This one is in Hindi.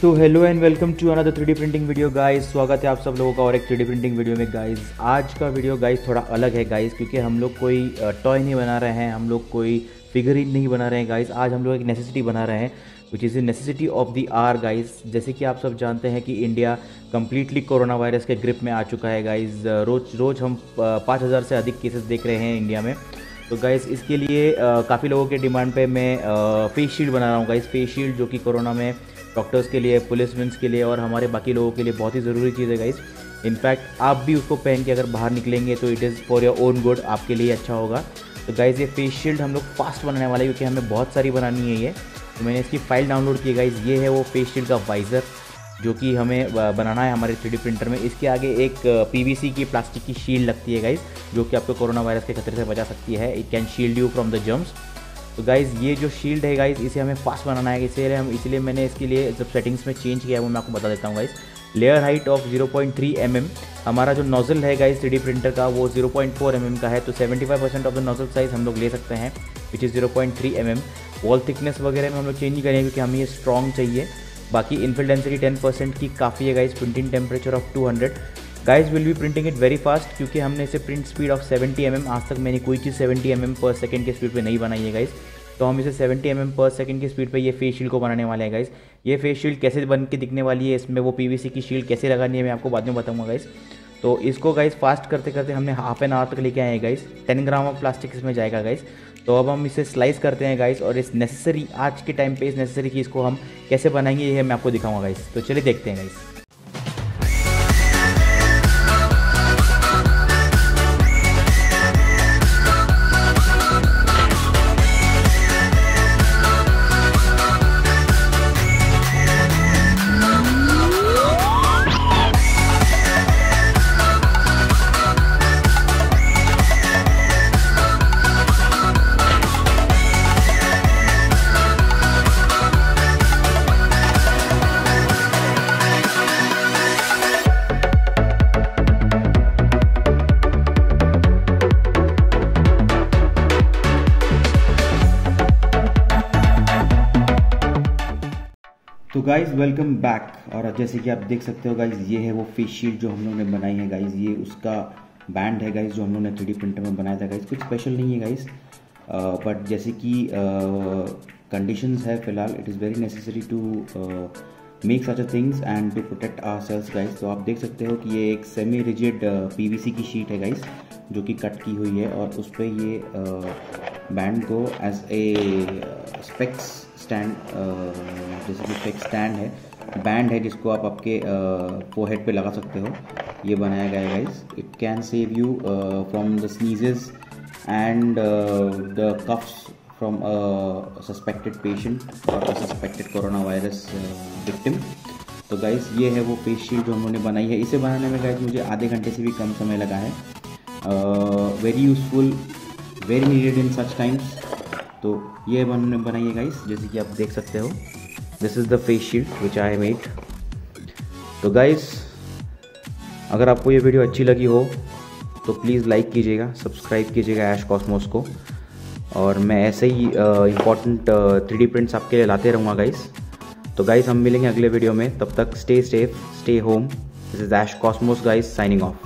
तो hello and welcome to another 3D printing video guys. स्वागत है आप सब लोगों का और एक 3D प्रिंटिंग वीडियो में गाइस। आज का वीडियो गाइस थोड़ा अलग है गाइस, क्योंकि हम लोग कोई टॉय नहीं बना रहे हैं, हम लोग कोई फिगरिन नहीं बना रहे हैं गाइस। आज हम लोग एक नेसेसिटी बना रहे हैं, which is the necessity of the hour guys. जैसे कि आप सब जानते हैं कि इंडिया कम्प्लीटली कोरोना वायरस के ग्रिप में आ चुका है गाइस। रोज़ हम 5000 से अधिक केसेस देख रहे हैं इंडिया में। तो गाइस इसके लिए काफ़ी लोगों के डिमांड पे मैं फेस शील्ड बना रहा हूँ गाइस। फेस शील्ड जो कि कोरोना में डॉक्टर्स के लिए, पुलिसमेंस के लिए और हमारे बाकी लोगों के लिए बहुत ही ज़रूरी चीज़ है गाइस। इनफैक्ट आप भी उसको पहन के अगर बाहर निकलेंगे तो it is for your own good, आपके लिए अच्छा होगा। तो गाइस ये फेस शील्ड हम लोग फास्ट बनाने वाले हैं, क्योंकि हमें बहुत सारी बनानी है ये। तो मैंने इसकी फ़ाइल डाउनलोड की गाइस। ये है वो फेस शील्ड का वाइज़र जो कि हमें बनाना है हमारे 3D प्रिंटर में। इसके आगे एक पीवीसी की प्लास्टिक की शील्ड लगती है गाइस, जो कि आपको कोरोना वायरस के खतरे से बचा सकती है। It can shield you from the germs. तो गाइस ये जो शील्ड है गाइस, इसे हमें फास्ट बनाना है, इसलिए मैंने इसके लिए जब सेटिंग्स में चेंज किया है वो मैं आपको बता देता हूँ guys. Layer height of 0.3 mm। हमारा जो नोजल है गाइस 3D प्रिंटर का, वो 0.4 mm का है। तो 75% ऑफ द नोजल साइज़ हम लोग ले सकते हैं, which is 0.3 mm। Wall thickness वगैरह में हम लोग चेंज नहीं करेंगे, क्योंकि हमें ये स्ट्रॉन्ग चाहिए। बाकी इनफिल डेंसिटी 10% की काफ़ी है guys. Printing temperature of 200 guys. Will be printing it very fast, क्योंकि हमने इसे प्रिंट स्पीड ऑफ 70 mm, आज तक मैंने कोई चीज़ 70 mm पर सेकंड की स्पीड पे नहीं बनाई है गाइस। तो हम इसे 70 mm पर सेकंड की स्पीड पे ये फेस शील्ड को बनाने वाले हैं गाइस। ये फेस शील्ड कैसे बन के दिखने वाली है, इसमें वो पीवीसी की शील्ड कैसे लगानी है मैं आपको बाद में बताऊँगा गाइस। तो इसको गाइस फास्ट करते करते हमने हाफ एन आवर तक लेके आए हैं गाइस। 10 ग्राम ऑफ प्लास्टिक इसमें जाएगा गाइस। तो अब हम इसे स्लाइस करते हैं गाइस, और इस नेसेसरी आज के टाइम पे इस नेसेसरी चीज़ को हम कैसे बनाएंगे ये मैं आपको दिखाऊँगा गाइस। तो चलिए देखते हैं गाइस। तो गाइज़ वेलकम बैक। और जैसे कि आप देख सकते हो गाइज़, ये है वो फेस शील्ड जो हम लोगों ने बनाई है गाइज़। ये उसका बैंड है गाइज़, जो हम लोगों ने 3D प्रिंटर में बनाया था गाइज़। कुछ स्पेशल नहीं है गाइज़, बट जैसे कि कंडीशंस है फिलहाल, it is very necessary to make such a things and to protect our sales guys. तो आप देख सकते हो कि ये एक सेमी रिजिड पीवीसी की शीट है गाइज़, जो कि कट की हुई है, और उस पर ये बैंड को एज ए स्पेक्स स्टैंड, जैसे कि एक स्टैंड है, बैंड है, जिसको आप आपके फोरहेड पे लगा सकते हो, ये बनाया गया है guys. It can save you from the sneezes and the coughs from suspected patient और सस्पेक्टेड कोरोना वायरस विक्टिम। तो गाइस ये है वो फेस शील्ड जो हमने बनाई है। इसे बनाने में गाइस मुझे आधे घंटे से भी कम समय लगा है। Very useful, very needed in such times. तो ये हमने बनाई है गाइस, जैसे कि आप देख सकते हो। This is the face shield which I made. तो गाइस अगर आपको ये वीडियो अच्छी लगी हो तो प्लीज़ लाइक कीजिएगा, सब्सक्राइब कीजिएगा ऐश कॉस्मोस को, और मैं ऐसे ही इंपॉर्टेंट 3D प्रिंट्स आपके लिए लाते रहूँगा गाइस। तो गाइस हम मिलेंगे अगले वीडियो में, तब तक stay safe, stay home. This is Ash Cosmos guys, signing of.